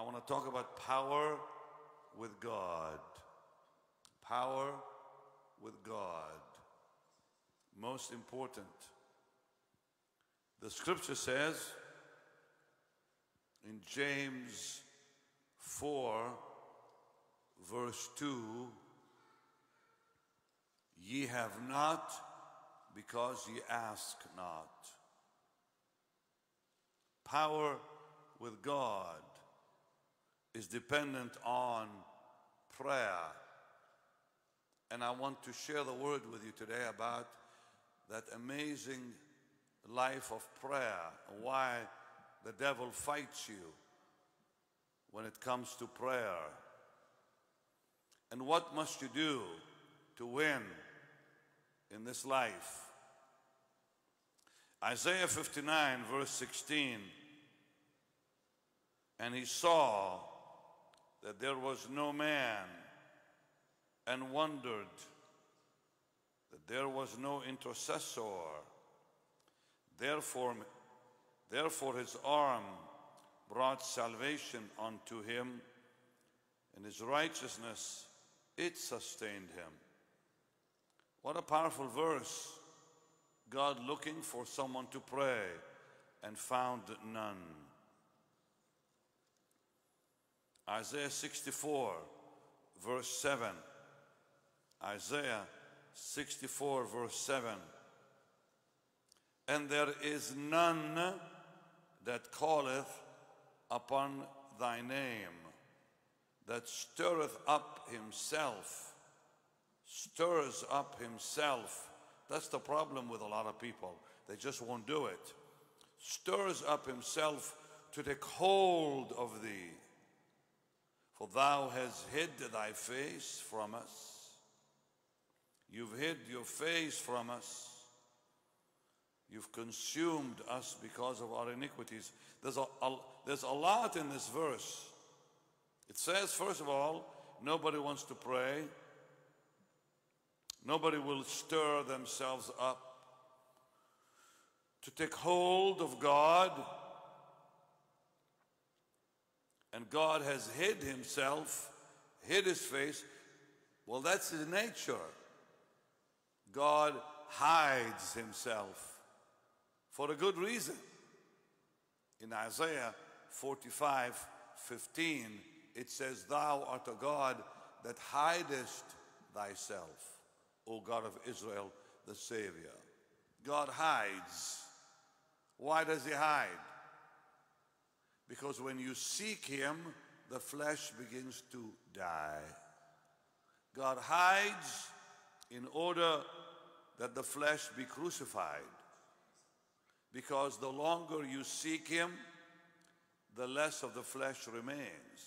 I want to talk about power with God. Power with God. Most important. The scripture says in James 4, verse 2, ye have not because ye ask not. Power with God is dependent on prayer. And I want to share the word with you today about that amazing life of prayer, why the devil fights you when it comes to prayer. And what must you do to win in this life? Isaiah 59, verse 16, and he saw that there was no man, and wondered that there was no intercessor. Therefore his arm brought salvation unto him, and his righteousness, it sustained him. What a powerful verse. God looking for someone to pray and found none. Isaiah 64, verse 7. Isaiah 64, verse 7. And there is none that calleth upon thy name, that stirs up himself. That's the problem with a lot of people. They just won't do it. Stirs up himself to take hold of thee. For thou hast hid thy face from us. You've hid your face from us. You've consumed us because of our iniquities. There's a lot in this verse. It says, first of all, nobody wants to pray. Nobody will stir themselves up to take hold of God. And God has hid himself, hid his face. Well, that's his nature. God hides himself. For a good reason. In Isaiah 45:15, it says, thou art a God that hidest thyself, O God of Israel, the Savior. God hides. Why does he hide? Because when you seek him, the flesh begins to die. God hides in order that the flesh be crucified. Because the longer you seek him, the less of the flesh remains.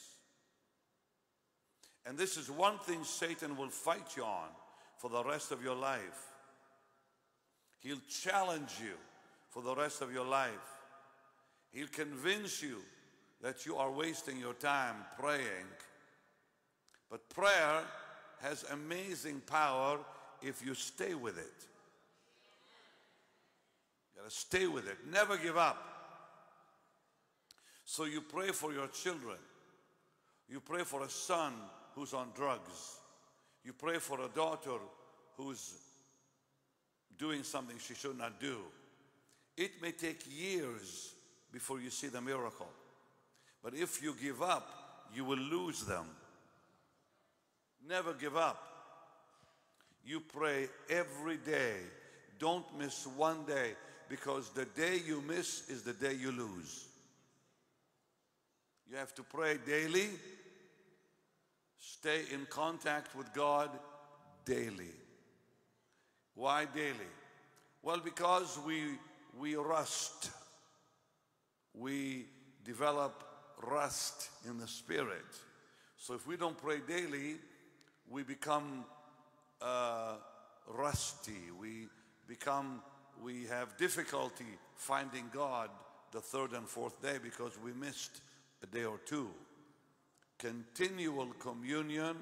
And this is one thing Satan will fight you on for the rest of your life. He'll challenge you for the rest of your life. He'll convince you that you are wasting your time praying. But prayer has amazing power if you stay with it. You gotta stay with it. Never give up. So you pray for your children. You pray for a son who's on drugs. You pray for a daughter who's doing something she should not do. It may take years before you see the miracle. But if you give up, you will lose them. Never give up. You pray every day. Don't miss one day. Because the day you miss is the day you lose. You have to pray daily. Stay in contact with God daily. Why daily? Well, because we rust. We develop rust in the spirit. So if we don't pray daily, we become rusty. We have difficulty finding God the third and fourth day because we missed a day or two. Continual communion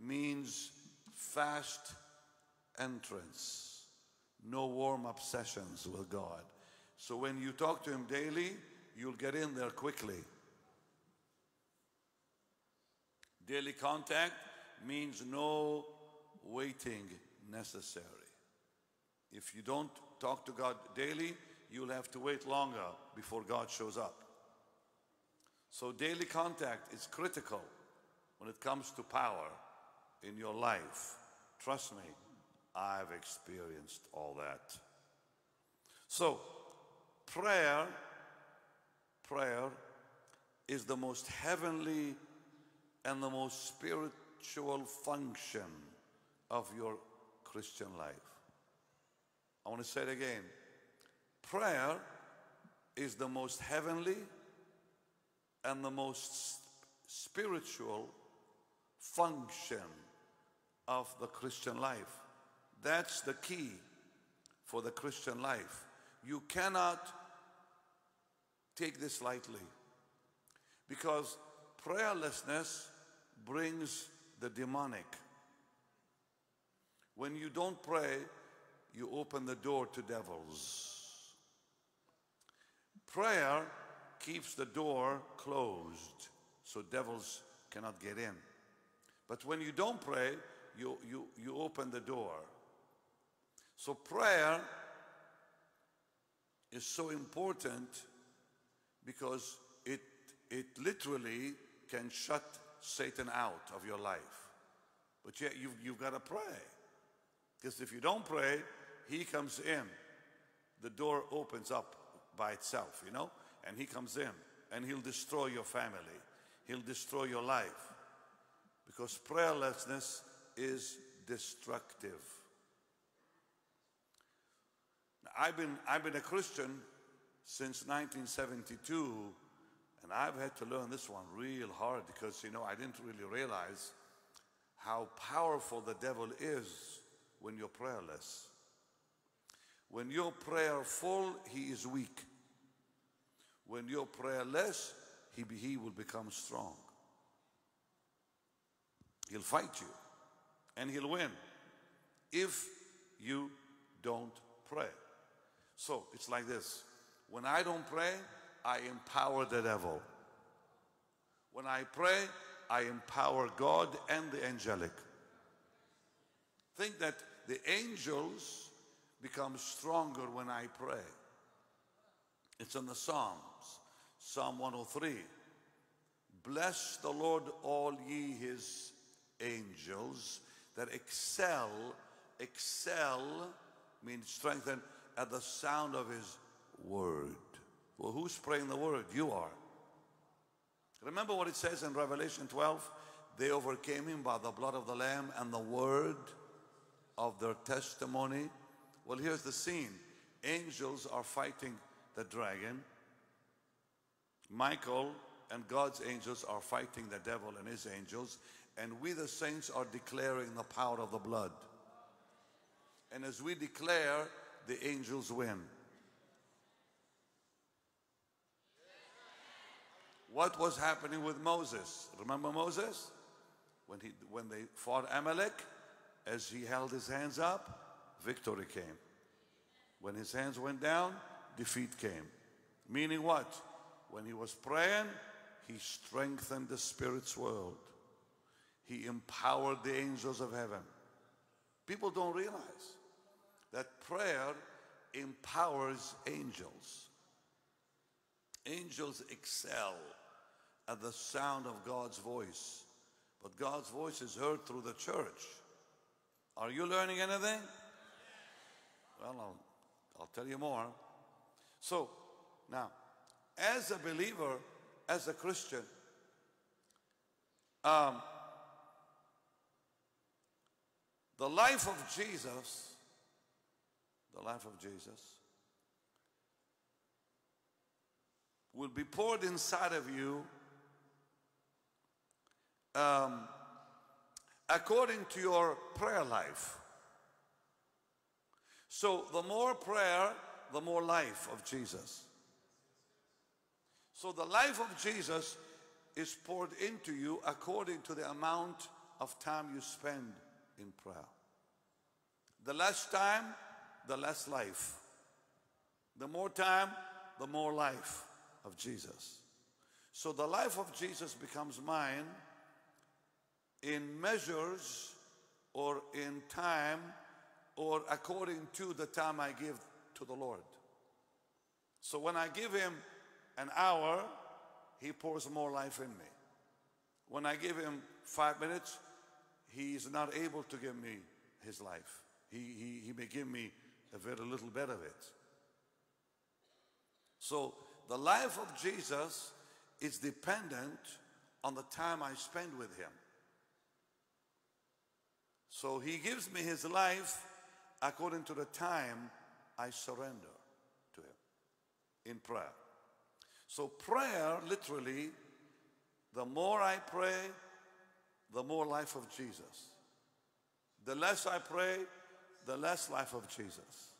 means fast entrance. No warm-up sessions with God. So when you talk to him daily, you'll get in there quickly. Daily contact means no waiting necessary. If you don't talk to God daily, you'll have to wait longer before God shows up. So daily contact is critical when it comes to power in your life. Trust me, I've experienced all that. So prayer is the most heavenly and the most spiritual function of your Christian life. I want to say it again. Prayer is the most heavenly and the most spiritual function of the Christian life. That's the key for the Christian life. You cannot take this lightly, because prayerlessness brings the demonic. When you don't pray, you open the door to devils. Prayer keeps the door closed so devils cannot get in. But when you don't pray, you open the door. So prayer is so important because it literally can shut Satan out of your life. But yet you've got to pray. Because if you don't pray, he comes in. The door opens up by itself, you know? And he comes in, and he'll destroy your family. He'll destroy your life. Because prayerlessness is destructive. Now, I've been a Christian since 1972, and I've had to learn this one real hard, because, you know, I didn't really realize how powerful the devil is when you're prayerless. When you're prayerful, he is weak. When you're prayerless, he will become strong. He'll fight you, and he'll win if you don't pray. So it's like this. When I don't pray, I empower the devil. When I pray, I empower God and the angelic. Think that the angels become stronger when I pray. It's in the Psalms, Psalm 103. Bless the Lord, all ye his angels that excel means strengthen at the sound of his word. Well, who's praying the word? You are. Remember what it says in Revelation 12? They overcame him by the blood of the Lamb and the word of their testimony. Well, here's the scene. Angels are fighting the dragon. Michael and God's angels are fighting the devil and his angels. And we, the saints, are declaring the power of the blood. And as we declare, the angels win. What was happening with Moses? Remember Moses? When they fought Amalek, as he held his hands up, victory came. When his hands went down, defeat came. Meaning what? When he was praying, he strengthened the spirit's world. He empowered the angels of heaven. People don't realize that prayer empowers angels. Angels excel at the sound of God's voice. But God's voice is heard through the church. Are you learning anything? Well, I'll tell you more. So, now, as a believer, as a Christian, the life of Jesus will be poured inside of you according to your prayer life. So the more prayer, the more life of Jesus. So the life of Jesus is poured into you according to the amount of time you spend in prayer. The less time, the less life. The more time, the more life of Jesus. So the life of Jesus becomes mine in measures or in time or according to the time I give to the Lord. So when I give him an hour, he pours more life in me. When I give him 5 minutes, he is not able to give me his life. He may give me a very little bit of it. So the life of Jesus is dependent on the time I spend with him. So he gives me his life according to the time I surrender to him in prayer. So prayer, literally, the more I pray, the more life of Jesus. The less I pray, the less life of Jesus.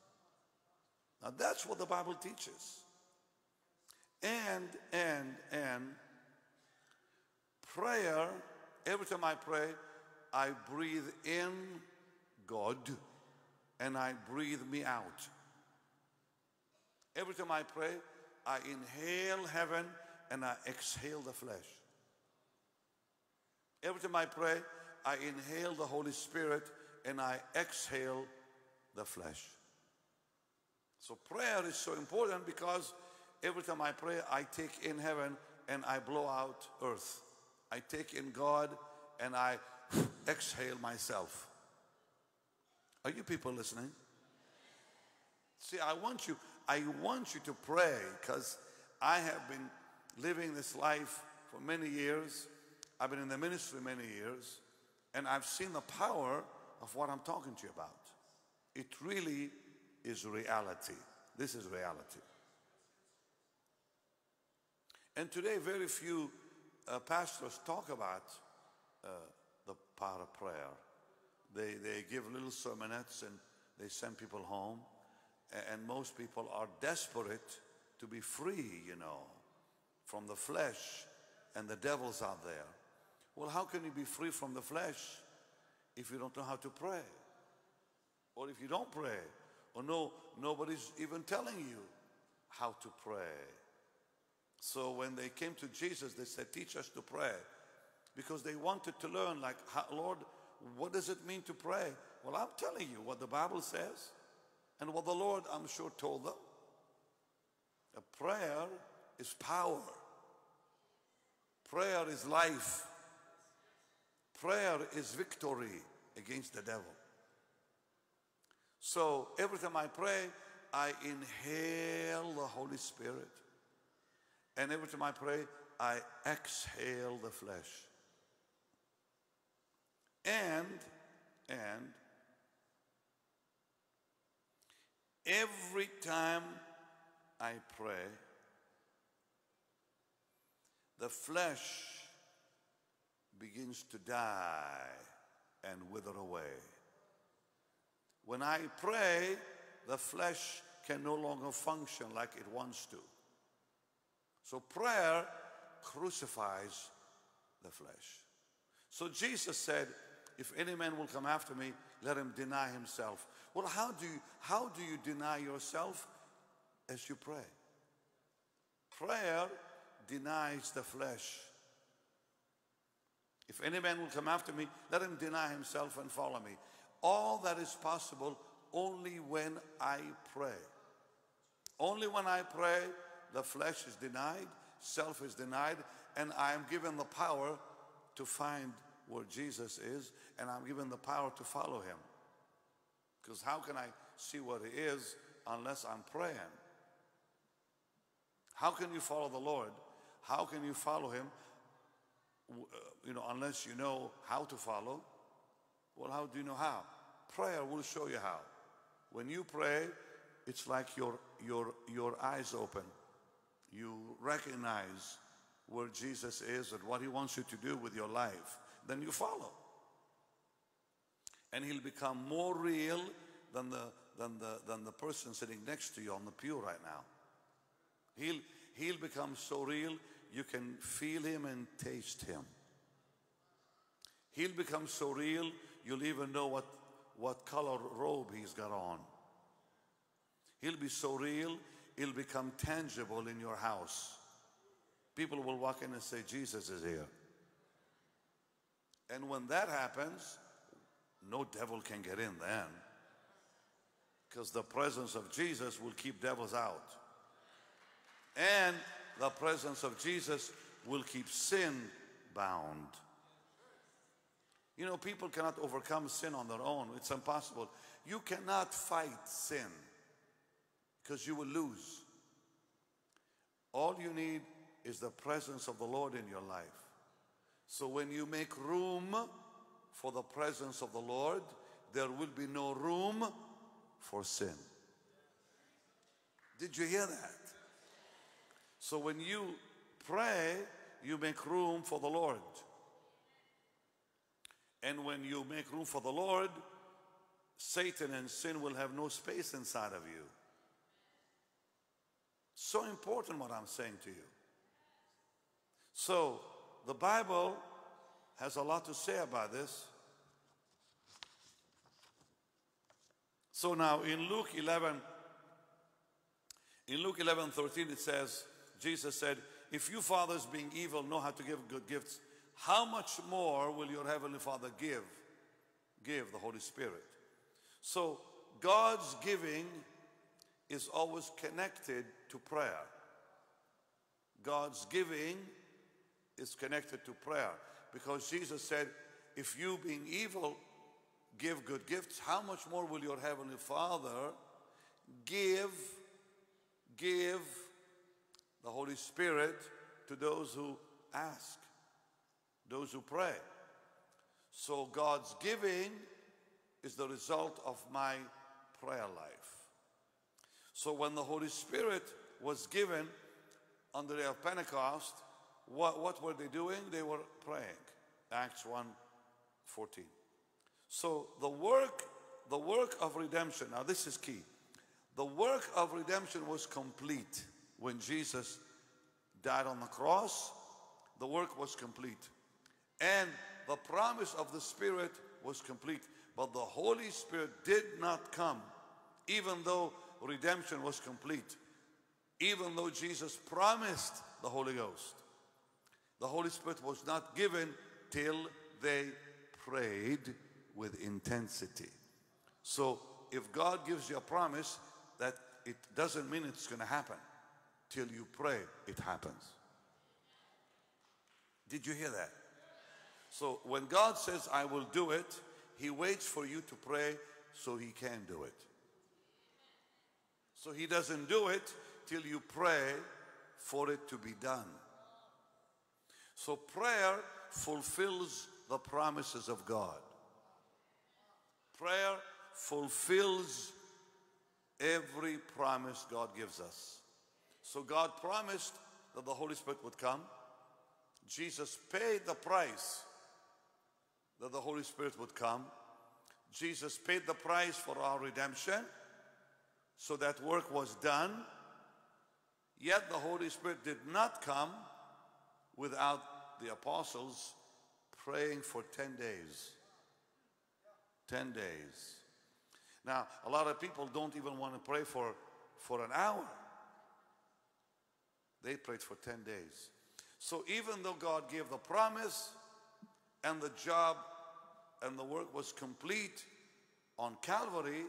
Now that's what the Bible teaches. And prayer, every time I pray, I breathe in God and I breathe me out. Every time I pray, I inhale heaven and I exhale the flesh. Every time I pray, I inhale the Holy Spirit and I exhale the flesh. So prayer is so important because every time I pray, I take in heaven and I blow out earth. I take in God and I exhale myself. Are you people listening? See, I want you to pray, because I have been living this life for many years. I've been in the ministry many years, and I've seen the power of what I'm talking to you about. It really is reality. This is reality. And today, very few pastors talk about the power of prayer. They give little sermonettes and they send people home. And most people are desperate to be free, you know, from the flesh and the devils out there. Well, how can you be free from the flesh if you don't know how to pray? Or if you don't pray? Or nobody's even telling you how to pray. So when they came to Jesus, they said, teach us to pray. Because they wanted to learn, like, Lord, what does it mean to pray? Well, I'm telling you what the Bible says and what the Lord, I'm sure, told them. A prayer is power. Prayer is life. Prayer is victory against the devil. So every time I pray, I inhale the Holy Spirit. And every time I pray, I exhale the flesh. And every time I pray, the flesh begins to die and wither away. When I pray, the flesh can no longer function like it wants to. So prayer crucifies the flesh. So Jesus said, if any man will come after me, let him deny himself. Well, how do you deny yourself? As you pray. Prayer denies the flesh. If any man will come after me, let him deny himself and follow me. All that is possible only when I pray. Only when I pray, the flesh is denied, self is denied, and I am given the power to find where Jesus is, and I'm given the power to follow him. Because how can I see where he is unless I'm praying? How can you follow the Lord? How can you follow him, you know, unless you know how to follow? Well, how do you know how? Prayer will show you how. When you pray, it's like your eyes open. You recognize where Jesus is and what he wants you to do with your life. Then you follow. And he'll become more real than the person sitting next to you on the pew right now. He'll become so real, you can feel him and taste him. He'll become so real, you'll even know what color robe he's got on. He'll be so real, he'll become tangible in your house. People will walk in and say, Jesus is here. And when that happens, no devil can get in then, because the presence of Jesus will keep devils out. And the presence of Jesus will keep sin bound. You know, people cannot overcome sin on their own. It's impossible. You cannot fight sin, because you will lose. All you need is the presence of the Lord in your life. So when you make room for the presence of the Lord, there will be no room for sin. Did you hear that? So when you pray, you make room for the Lord. And when you make room for the Lord, Satan and sin will have no space inside of you. So important what I'm saying to you. So the Bible has a lot to say about this. So now in Luke 11:13, it says, Jesus said, if you fathers being evil know how to give good gifts, how much more will your Heavenly Father give the Holy Spirit? So God's giving is always connected to prayer. God's giving is connected to prayer, because Jesus said, if you being evil give good gifts, how much more will your Heavenly Father give the Holy Spirit to those who ask, those who pray. So God's giving is the result of my prayer life. So when the Holy Spirit was given on the day of Pentecost, what were they doing? They were praying. Acts 1:14. So the work of redemption, now this is key. The work of redemption was complete when Jesus died on the cross. The work was complete. And the promise of the Spirit was complete. But the Holy Spirit did not come, even though redemption was complete, even though Jesus promised the Holy Ghost. The Holy Spirit was not given till they prayed with intensity. So if God gives you a promise, that it doesn't mean it's going to happen. Till you pray, it happens. Did you hear that? So when God says, I will do it, He waits for you to pray so He can do it. So He doesn't do it till you pray for it to be done. So prayer fulfills the promises of God. Prayer fulfills every promise God gives us. So God promised that the Holy Spirit would come. Jesus paid the price that the Holy Spirit would come. Jesus paid the price for our redemption. So that work was done. Yet the Holy Spirit did not come without the apostles praying for 10 days. 10 days. Now, a lot of people don't even want to pray for an hour. They prayed for 10 days. So even though God gave the promise and the job and the work was complete on Calvary,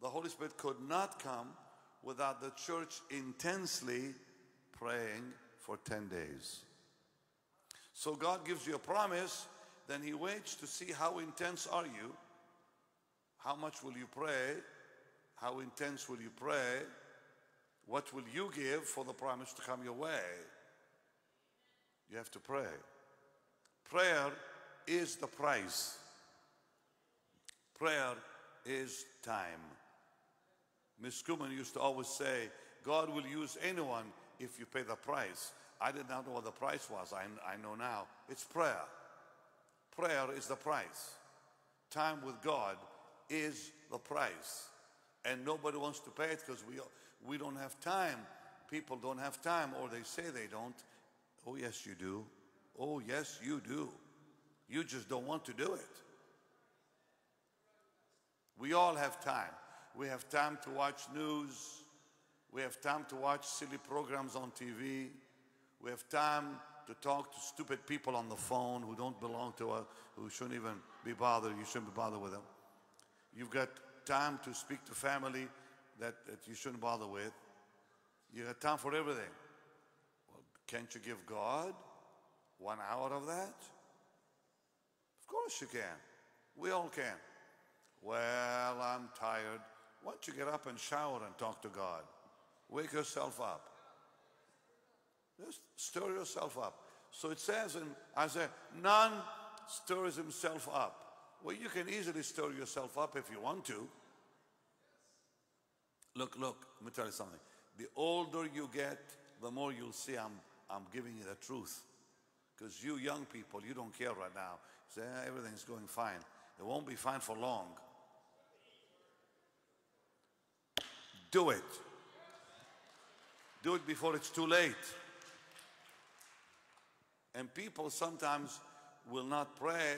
the Holy Spirit could not come without the church intensely praying for 10 days. So God gives you a promise, then He waits to see how intense are you, how much will you pray, how intense will you pray, what will you give for the promise to come your way. You have to pray. Prayer is the price. Prayer is time. Ms. Kuhlman used to always say, God will use anyone if you pay the price. I did not know what the price was. I know now. It's prayer. Prayer is the price. Time with God is the price. And nobody wants to pay it because we don't have time. People don't have time, or they say they don't. Oh, yes, you do. Oh, yes, you do. You just don't want to do it. We all have time. We have time to watch news. We have time to watch silly programs on TV. We have time to to talk to stupid people on the phone who don't belong to us, who shouldn't even be bothered. You shouldn't be bothered with them. You've got time to speak to family that you shouldn't bother with. You have time for everything. Well, can't you give God 1 hour of that? Of course you can. We all can. Well, I'm tired. Why don't you get up and shower and talk to God? Wake yourself up. Just stir yourself up. So it says in Isaiah, none stirs himself up. Well, you can easily stir yourself up if you want to. Look, let me tell you something. The older you get, the more you'll see I'm giving you the truth. Because you young people, you don't care right now. You say, everything's going fine. It won't be fine for long. Do it. Do it before it's too late. And people sometimes will not pray,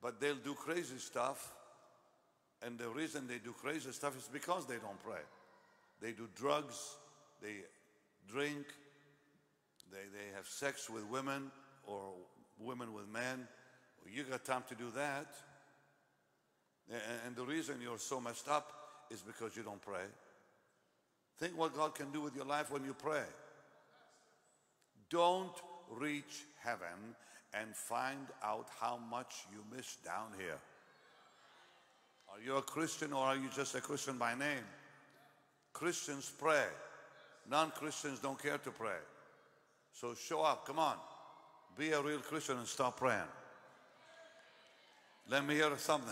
but they'll do crazy stuff. And the reason they do crazy stuff is because they don't pray. They do drugs, they drink, they have sex with women or women with men. You got time to do that. And the reason you're so messed up is because you don't pray. Think what God can do with your life when you pray. Don't reach heaven and find out how much you miss down here. Are you a Christian or are you just a Christian by name? Christians pray. Non-Christians don't care to pray. So show up. Come on. Be a real Christian and start praying. Let me hear something.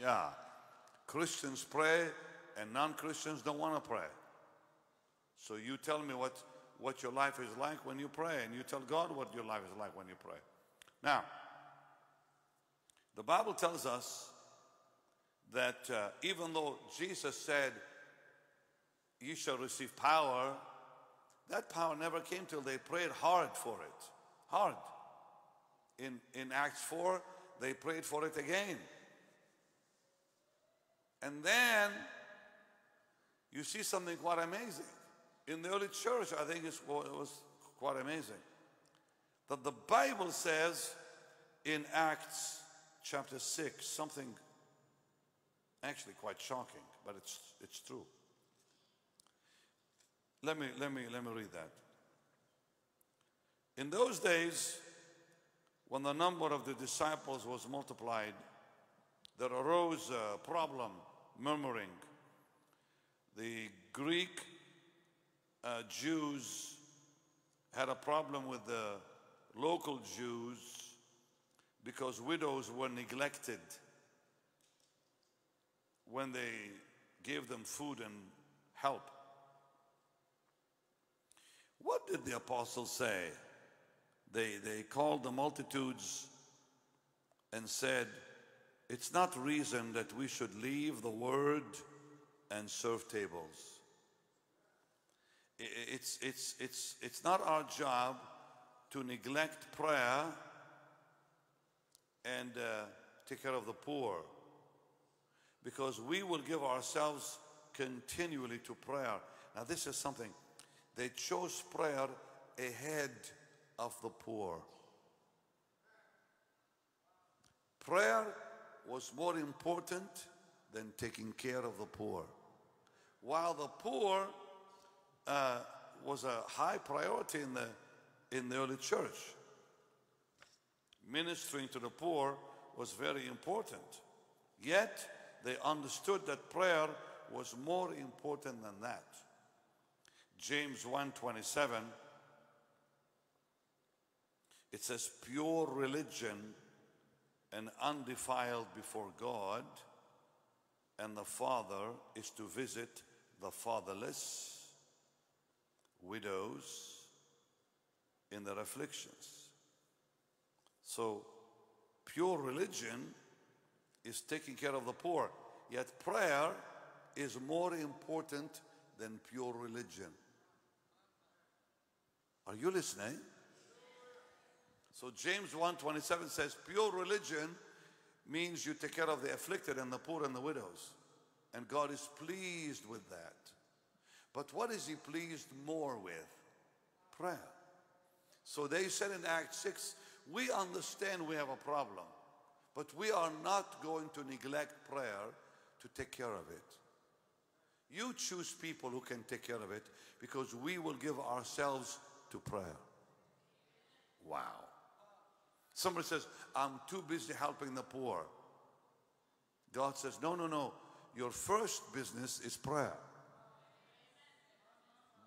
Yeah. Christians pray and non-Christians don't want to pray. So you tell me what your life is like when you pray, and you tell God what your life is like when you pray. Now, the Bible tells us that even though Jesus said, "You shall receive power," that power never came till they prayed hard for it. Hard. In Acts 4, they prayed for it again. And then you see something quite amazing. In the early church, I think it was quite amazing. That the Bible says in Acts chapter 6, something actually quite shocking, but it's true. Let me read that. In those days, when the number of the disciples was multiplied, there arose a problem, murmuring. The Greek Jews had a problem with the local Jews because widows were neglected when they gave them food and help. What did the apostles say? They called the multitudes and said, "It's not reason that we should leave the word and serve tables. It's not our job to neglect prayer and take care of the poor, because we will give ourselves continually to prayer." Now this is something. They chose prayer ahead of the poor. Prayer was more important than taking care of the poor. While the poor was a high priority in the early church, ministering to the poor was very important. Yet they understood that prayer was more important than that. James 1:27. It says, "Pure religion and undefiled before God and the Father is to visit the fatherless, widows in their afflictions." So pure religion is taking care of the poor, yet prayer is more important than pure religion. Are you listening? So James 1:27 says pure religion means you take care of the afflicted and the poor and the widows. And God is pleased with that. But what is he pleased more with? Prayer. So they said in Acts 6, we understand we have a problem, but we are not going to neglect prayer to take care of it. You choose people who can take care of it, because we will give ourselves to prayer. Wow. Somebody says, I'm too busy helping the poor. God says, no, no, no. Your first business is prayer.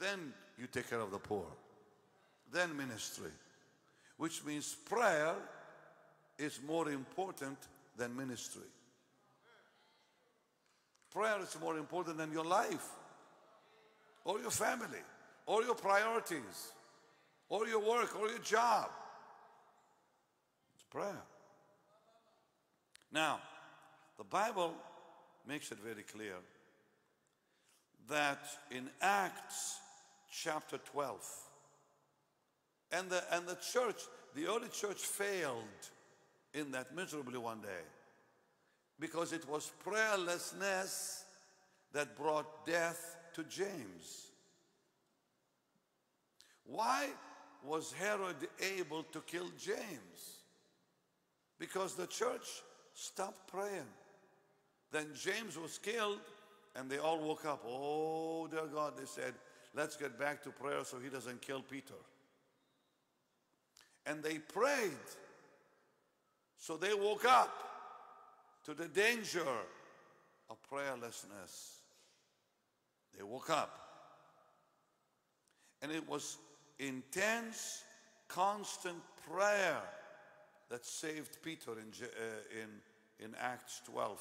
Then you take care of the poor. Then ministry. Which means prayer is more important than ministry. Prayer is more important than your life, or your family, or your priorities, or your work, or your job. It's prayer. Now, the Bible makes it very clear that in Acts chapter 12, and the church, the early church failed in that miserably one day, because it was prayerlessness that brought death to James. Why was Herod able to kill James? Because the church stopped praying. Then James was killed, and they all woke up. Oh, dear God, they said, let's get back to prayer so he doesn't kill Peter. And they prayed. So they woke up to the danger of prayerlessness. They woke up. And it was intense, constant prayer that saved Peter in Acts 12.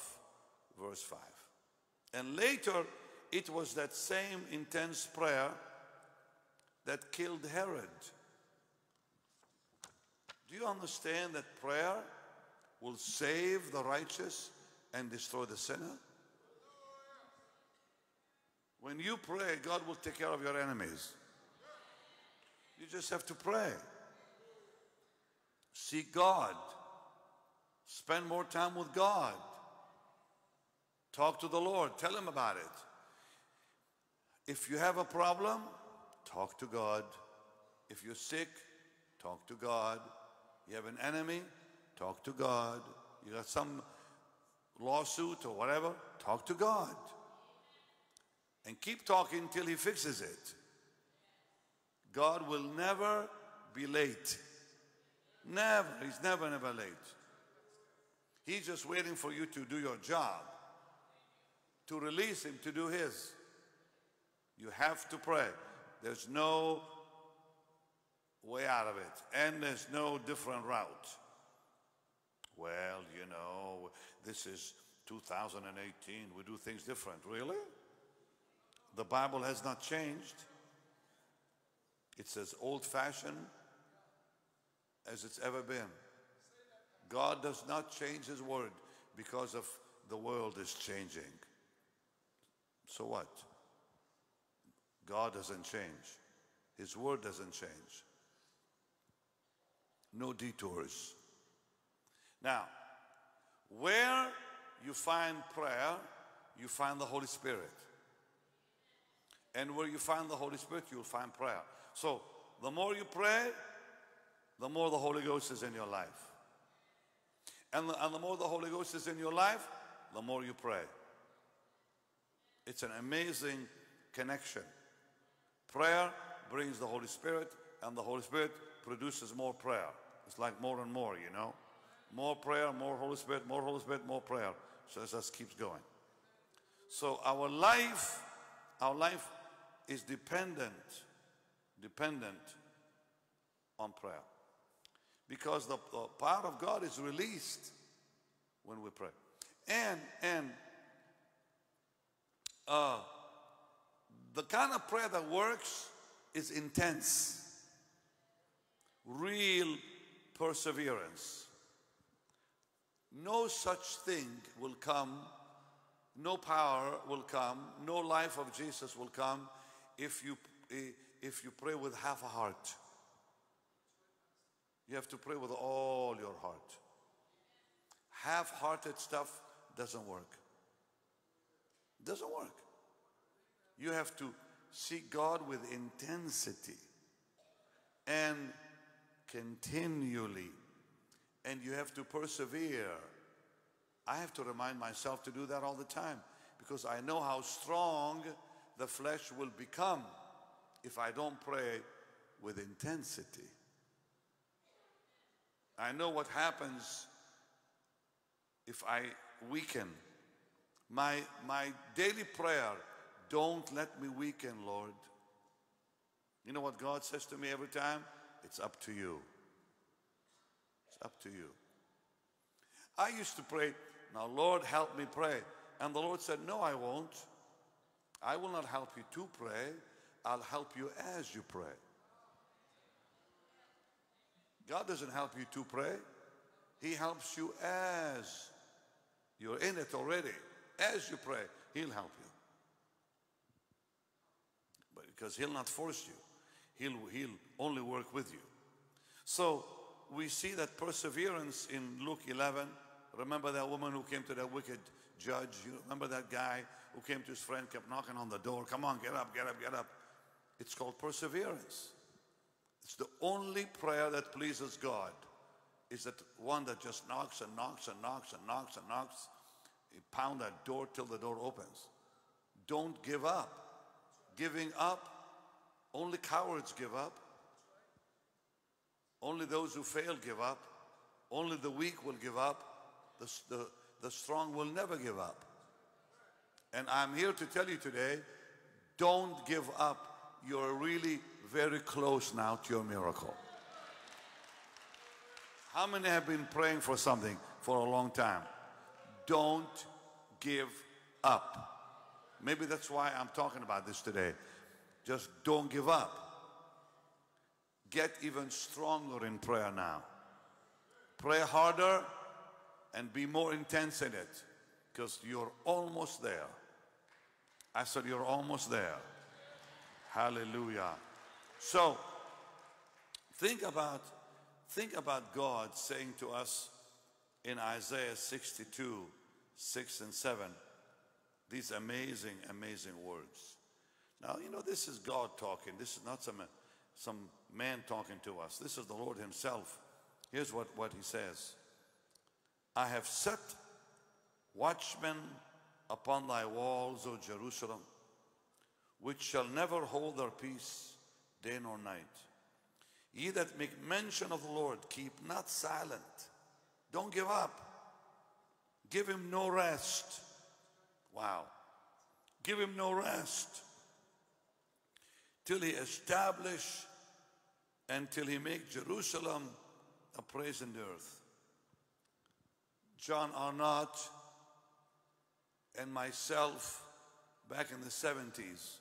Verse 5. And later, it was that same intense prayer that killed Herod. Do you understand that prayer will save the righteous and destroy the sinner? When you pray, God will take care of your enemies. You just have to pray. Seek God. Spend more time with God. Talk to the Lord. Tell Him about it. If you have a problem, talk to God. If you're sick, talk to God. You have an enemy, talk to God. You got some lawsuit or whatever, talk to God. And keep talking till He fixes it. God will never be late. Never. He's never, never late. He's just waiting for you to do your job, to release Him to do His. You have to pray. There's no way out of it. And there's no different route. Well, you know, this is 2018. We do things different. Really? The Bible has not changed. It's as old-fashioned as it's ever been. God does not change His word because of the world is changing. So what? God doesn't change. His word doesn't change. No detours. Now, where you find prayer, you find the Holy Spirit. And where you find the Holy Spirit, you'll find prayer. So, the more you pray, the more the Holy Ghost is in your life. And the more the Holy Ghost is in your life, the more you pray. It's an amazing connection. Prayer brings the Holy Spirit, and the Holy Spirit produces more prayer. It's like more and more, you know. More prayer, more Holy Spirit, more Holy Spirit, more prayer. So it just keeps going. So our life is dependent on prayer. Because the power of God is released when we pray. And the kind of prayer that works is intense, real perseverance. No such thing will come, no power will come, no life of Jesus will come if you pray with half a heart. You have to pray with all your heart. Half-hearted stuff doesn't work. Doesn't work. You have to seek God with intensity and continually, and you have to persevere. I have to remind myself to do that all the time, because I know how strong the flesh will become if I don't pray with intensity. I know what happens if I weaken. My daily prayer, don't let me weaken, Lord. You know what God says to me every time? It's up to you. It's up to you. I used to pray, now Lord, help me pray. And the Lord said, no, I won't. I will not help you to pray. I'll help you as you pray. God doesn't help you to pray. He helps you as you're in it already. As you pray, He'll help you. But because He'll not force you. He'll only work with you. So we see that perseverance in Luke 11. Remember that woman who came to that wicked judge? You remember that guy who came to his friend, kept knocking on the door. Come on, get up, get up, get up. It's called perseverance. It's the only prayer that pleases God. Is that one that just knocks and knocks and knocks and knocks and knocks. You pound that door till the door opens. Don't give up. Giving up, only cowards give up. Only those who fail give up. Only the weak will give up. The strong will never give up. And I'm here to tell you today, don't give up. You're really very close now to your miracle. How many have been praying for something for a long time? Don't give up. Maybe that's why I'm talking about this today. Just don't give up. Get even stronger in prayer now. Pray harder and be more intense in it, because you're almost there. I said you're almost there. Hallelujah. So think about God saying to us in Isaiah 62, 6 and 7, these amazing, amazing words. Now, you know, this is God talking. This is not some man talking to us. This is the Lord Himself. Here's what He says. I have set watchmen upon thy walls, O Jerusalem, which shall never hold their peace day nor night. Ye that make mention of the Lord, keep not silent. Don't give up. Give Him no rest. Wow. Give Him no rest till He establish and till He make Jerusalem a praise in the earth. John Arnott and myself, back in the 70s,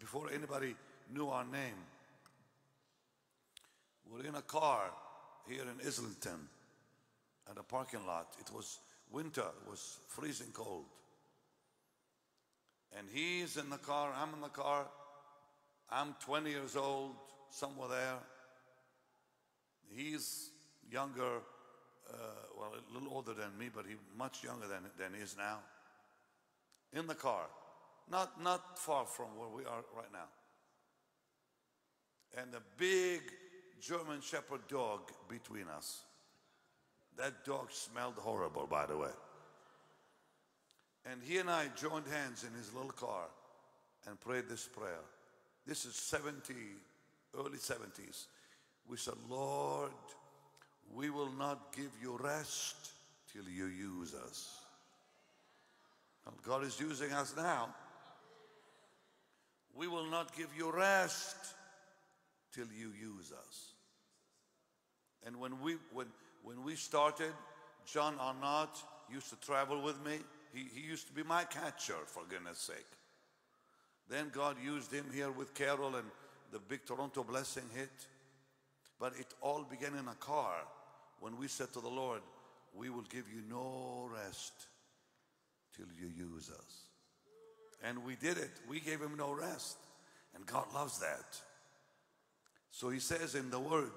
before anybody knew our name, were in a car here in Islington at a parking lot. It was winter, it was freezing cold. And he's in the car, I'm in the car, I'm 20 years old, somewhere there. He's younger, well, a little older than me, but he's much younger than he is now. In the car, not far from where we are right now. And a big German Shepherd dog between us. That dog smelled horrible, by the way. And he and I joined hands in his little car and prayed this prayer. This is early 70s. We said, Lord, we will not give you rest till you use us. Well, God is using us now. We will not give you rest till you use us. And when we started, John Arnott used to travel with me. He used to be my catcher, for goodness sake. Then God used him here with Carol, and the big Toronto blessing hit. But it all began in a car when we said to the Lord, we will give you no rest till you use us. And we did it. We gave Him no rest. And God loves that. So He says in the Word,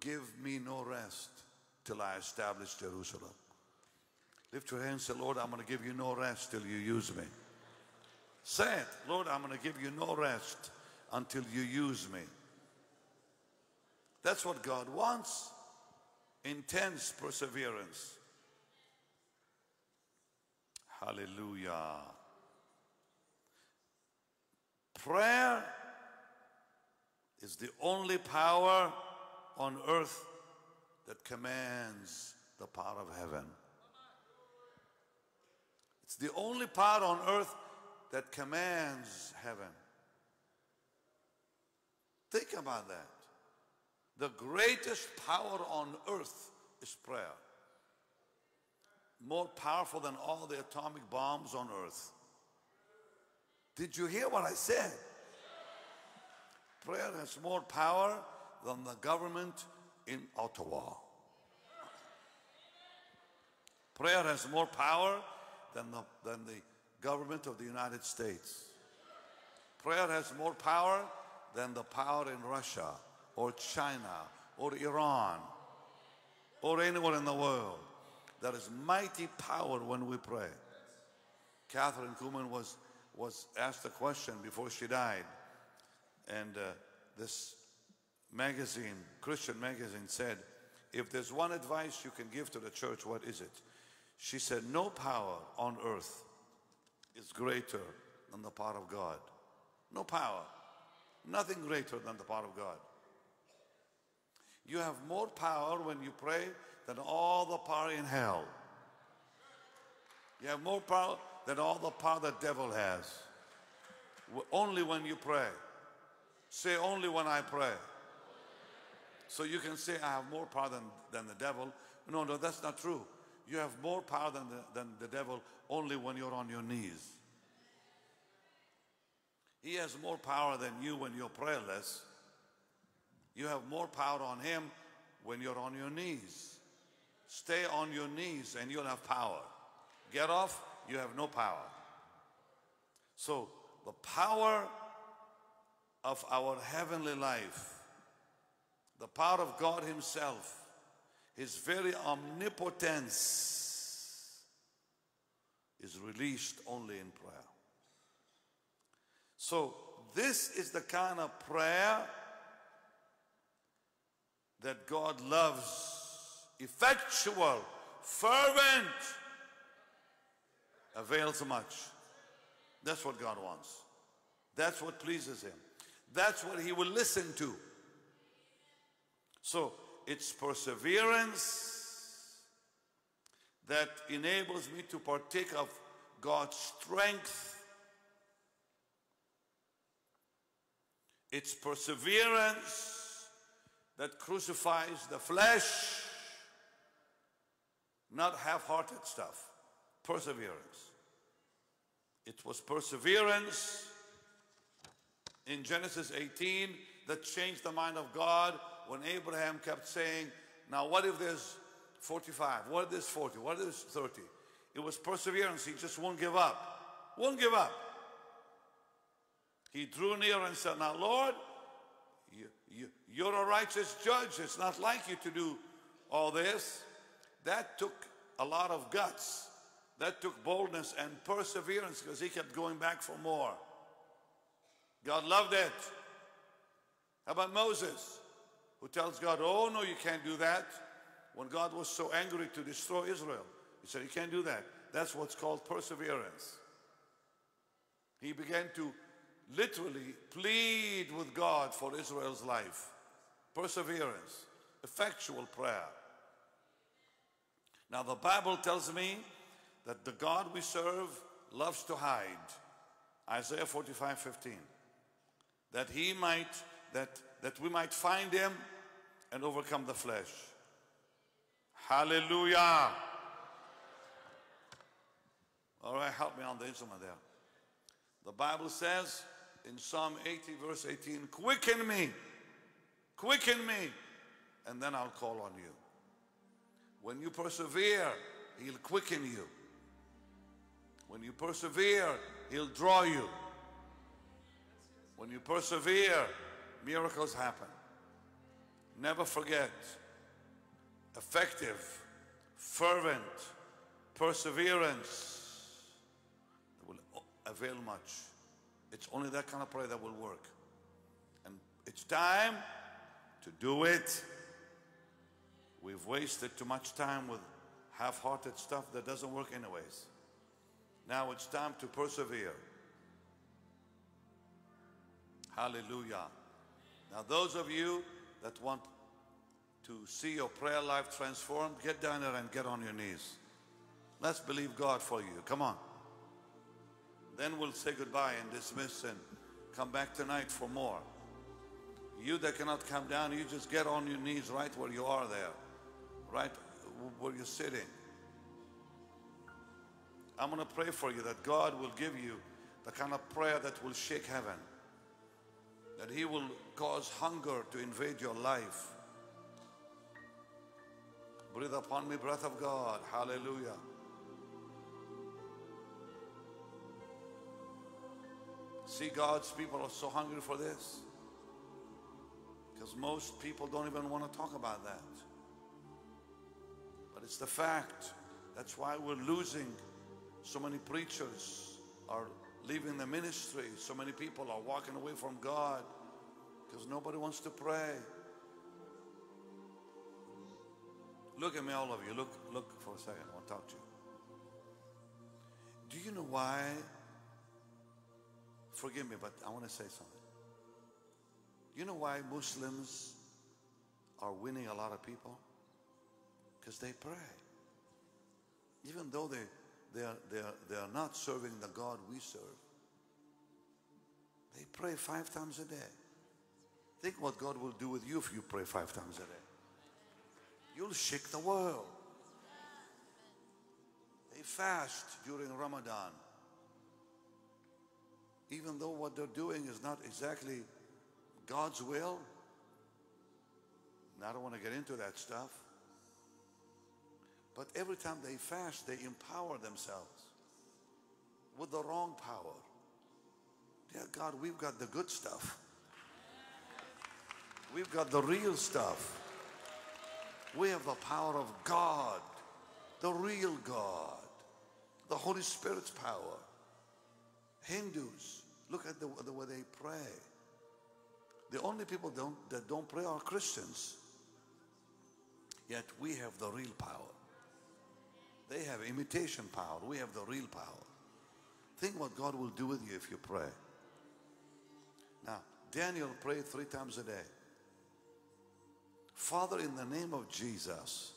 give me no rest till I establish Jerusalem. Lift your hands and say, Lord, I'm going to give you no rest till you use me. Say it. Lord, I'm going to give you no rest until you use me. That's what God wants, intense perseverance. Hallelujah. Prayer is the only power on earth that commands the power of heaven. It's the only power on earth that commands heaven. Think about that. The greatest power on earth is prayer. More powerful than all the atomic bombs on earth. Did you hear what I said? Prayer has more power than the government in Ottawa. Prayer has more power than the government of the United States. Prayer has more power than the power in Russia or China or Iran or anywhere in the world. There is mighty power when we pray. Catherine Kuhlman was asked a question before she died. And this magazine, Christian magazine, said, if there's one advice you can give to the church, what is it? She said, no power on earth is greater than the power of God. No power. Nothing greater than the power of God. You have more power when you pray than all the power in hell. You have more power than all the power the devil has. Only when you pray. Say, only when I pray. So you can say, I have more power than the devil. No, that's not true. You have more power than the devil only when you're on your knees. He has more power than you when you're prayerless. You have more power on him when you're on your knees. Stay on your knees and you'll have power. Get off, you have no power. So the power of our heavenly life, the power of God himself, his very omnipotence is released only in prayer. So this is the kind of prayer that God loves. Effectual, fervent, avails much. That's what God wants. That's what pleases him. That's what he will listen to. So it's perseverance that enables me to partake of God's strength. It's perseverance that crucifies the flesh, not half-hearted stuff. Perseverance. It was perseverance in Genesis 18 that changed the mind of God when Abraham kept saying, now what if there's 45? What if there's 40? What if there's 30? It was perseverance. He just won't give up. Won't give up. He drew near and said, now Lord, you're a righteous judge. It's not like you to do all this. That took a lot of guts. That took boldness and perseverance because he kept going back for more. God loved it. How about Moses, who tells God, oh no, you can't do that. When God was so angry to destroy Israel, he said, you can't do that. That's what's called perseverance. He began to literally plead with God for Israel's life. Perseverance, effectual prayer. Now the Bible tells me that the God we serve loves to hide. Isaiah 45:15. That we might find him and overcome the flesh. Hallelujah. All right, help me on the instrument there. The Bible says in Psalm 80 verse 18, quicken me, and then I'll call on you. When you persevere, he'll quicken you. When you persevere, he'll draw you. When you persevere, miracles happen. Never forget, effective, fervent, perseverance that will avail much. It's only that kind of prayer that will work. And it's time to do it. We've wasted too much time with half-hearted stuff that doesn't work anyways. Now it's time to persevere. Hallelujah. Now those of you that want to see your prayer life transformed, get down there and get on your knees. Let's believe God for you. Come on. Then we'll say goodbye and dismiss and come back tonight for more. You that cannot come down, you just get on your knees right where you are there, right where you're sitting. I'm going to pray for you that God will give you the kind of prayer that will shake heaven, that He will cause hunger to invade your life. Breathe upon me, breath of God. Hallelujah. See, God's people are so hungry for this, because most people don't even want to talk about that. But it's the fact. That's why we're losing. So many preachers are leaving the ministry. So many people are walking away from God because nobody wants to pray. Look at me, all of you. Look for a second. I want to talk to you. Do you know why? Forgive me, but I want to say something. You know why Muslims are winning a lot of people? Because they pray. Even though they are not serving the God we serve, they pray 5 times a day. Think what God will do with you if you pray 5 times a day. You'll shake the world. They fast during Ramadan. Even though what they're doing is not exactly God's will. And I don't want to get into that stuff. But every time they fast, they empower themselves with the wrong power. Dear God, we've got the good stuff. We've got the real stuff. We have the power of God, the real God, the Holy Spirit's power. Hindus, look at the way they pray. The only people that don't pray are Christians. Yet we have the real power. They have imitation power. We have the real power. Think what God will do with you if you pray. Now, Daniel prayed 3 times a day. Father, in the name of Jesus,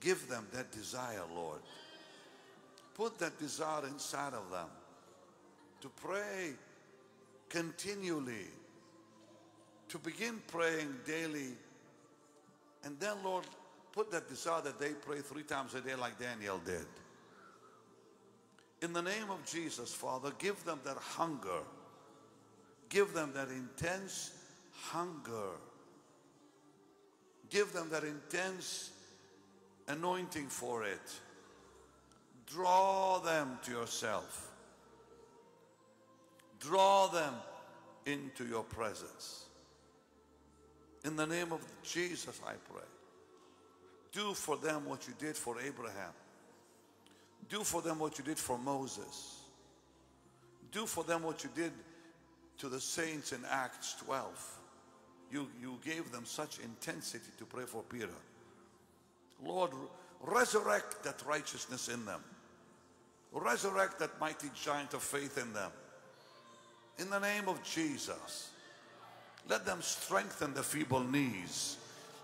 give them that desire, Lord. Put that desire inside of them to pray continually, to begin praying daily, and then, Lord, put that desire that they pray 3 times a day like Daniel did. In the name of Jesus, Father, give them that hunger. Give them that intense hunger. Give them that intense anointing for it. Draw them to yourself. Draw them into your presence. In the name of Jesus, I pray. Do for them what you did for Abraham. Do for them what you did for Moses. Do for them what you did to the saints in Acts 12. You gave them such intensity to pray for Peter. Lord, resurrect that righteousness in them. Resurrect that mighty giant of faith in them. In the name of Jesus, let them strengthen the feeble knees.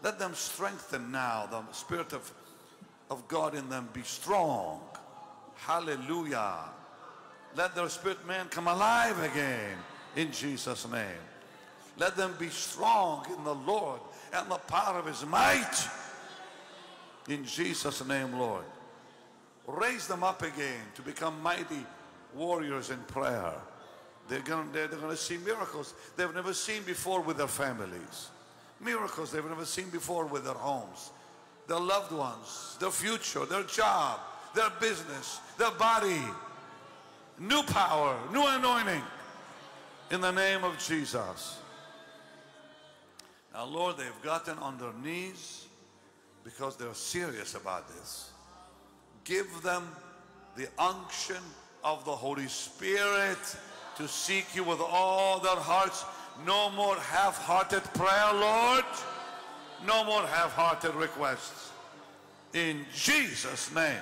Let them strengthen now. The Spirit of God in them be strong. Hallelujah. Let their spirit man come alive again in Jesus' name. Let them be strong in the Lord and the power of His might. In Jesus' name, Lord. Raise them up again to become mighty warriors in prayer. They're going to see miracles they've never seen before with their families. Miracles they've never seen before with their homes, their loved ones, their future, their job, their business, their body. New power, new anointing in the name of Jesus. Now, Lord, they've gotten on their knees because they're serious about this. Give them the unction of the Holy Spirit to seek you with all their hearts. No more half-hearted prayer, Lord. No more half-hearted requests. In Jesus' name.